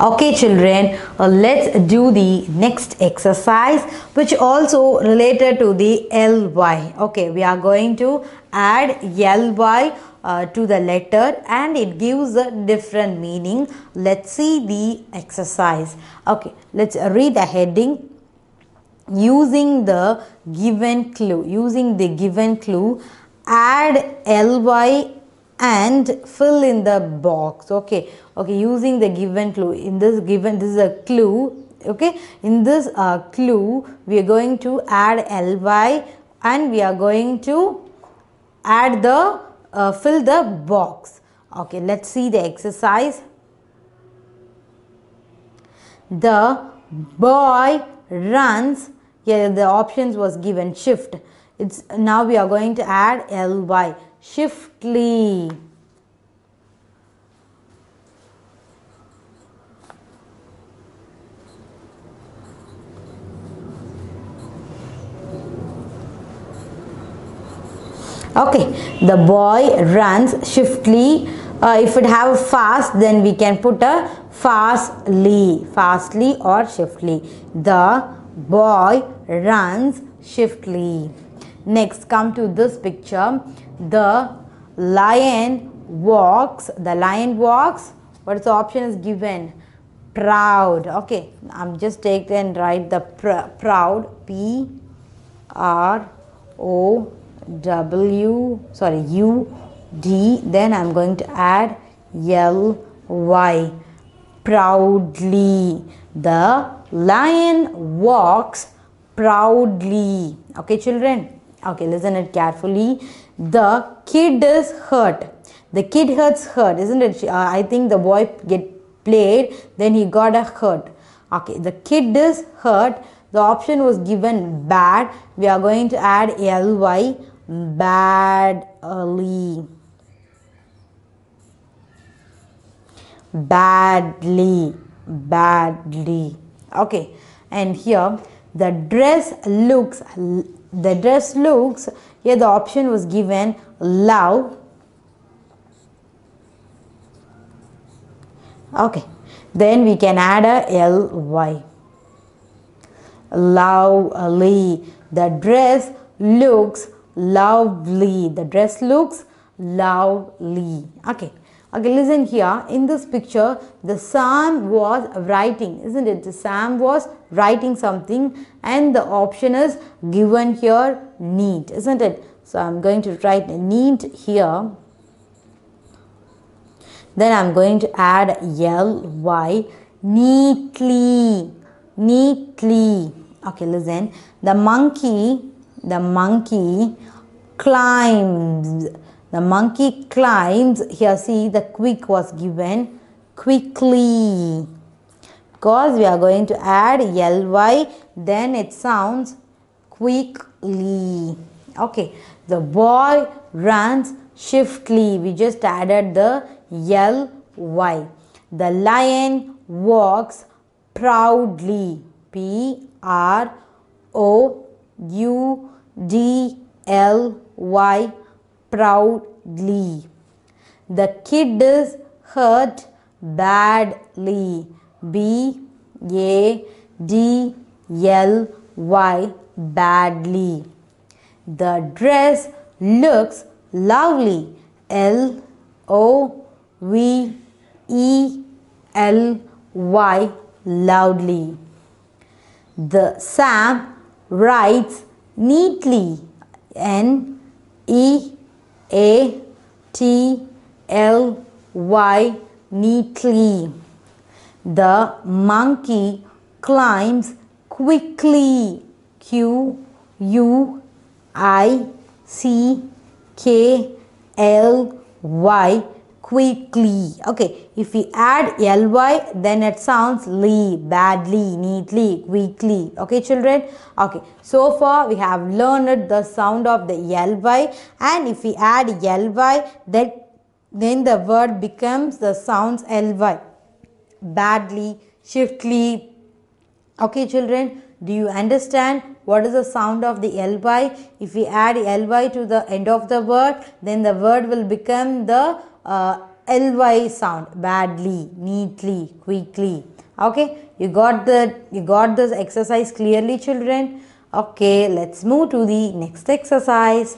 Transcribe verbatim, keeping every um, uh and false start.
Okay children, uh, let's do the next exercise which also related to the L Y. Okay, we are going to add L Y uh, to the letter and it gives a different meaning. Let's see the exercise. Okay, let's read the heading. Using the given clue, using the given clue, add L Y and fill in the box. Okay, okay, using the given clue, in this given, this is a clue. Okay, in this uh, clue, we are going to add L Y and we are going to add the uh, fill the box. Okay, let's see the exercise. The boy runs. Here the options was given shift. It's now we are going to add L Y. Shiftly. Okay, the boy runs shiftly. Uh, if it have fast, then we can put a fastly, fastly or shiftly. The boy runs shiftly. Next, come to this picture. The lion walks. The lion walks. What is the option is given? Proud. Okay, I'm just take and write the pr proud. P R O W. Sorry, U D. Then I'm going to add L Y. Proudly. The lion walks proudly. Okay, children. Okay, listen it carefully. The kid is hurt. The kid hurts hurt, isn't it? Uh, I think the boy get played, then he got a hurt. Okay, the kid is hurt. The option was given bad. We are going to add L Y. Badly. Badly. Badly. Okay, and here the dress looks, the dress looks, here the option was given love. Okay, then we can add a L Y. Lovely. The dress looks lovely. The dress looks lovely. Okay. Okay, listen here. In this picture, the Sam was writing, isn't it? The Sam was writing something and the option is given here, neat, isn't it? So, I'm going to write neat here. Then, I'm going to add L Y, neatly, neatly. Okay, listen. The monkey, the monkey climbs. The monkey climbs. Here, see, the quick was given quickly. Because we are going to add L Y, then it sounds quickly. Okay. The boy runs swiftly. We just added the L Y. The lion walks proudly. P R O U D L Y. Proudly. The kid is hurt badly. B A D L Y. Badly. The dress looks lovely. L O V E L Y. Loudly. The Sam writes neatly. N E A T L Y. Neatly. The monkey climbs quickly. Q U I C K L Y. Quickly. Okay, if we add L Y, then it sounds ly, badly, neatly, quickly. Okay, children. Okay, so far we have learned the sound of the L Y, and if we add L Y, that then the word becomes the sounds L Y. Badly, swiftly. Okay, children. Do you understand what is the sound of the L Y? If we add L Y to the end of the word, then the word will become the Uh, L Y sound, badly, neatly, quickly. Okay, you got the you got this exercise clearly, children. Okay, let's move to the next exercise.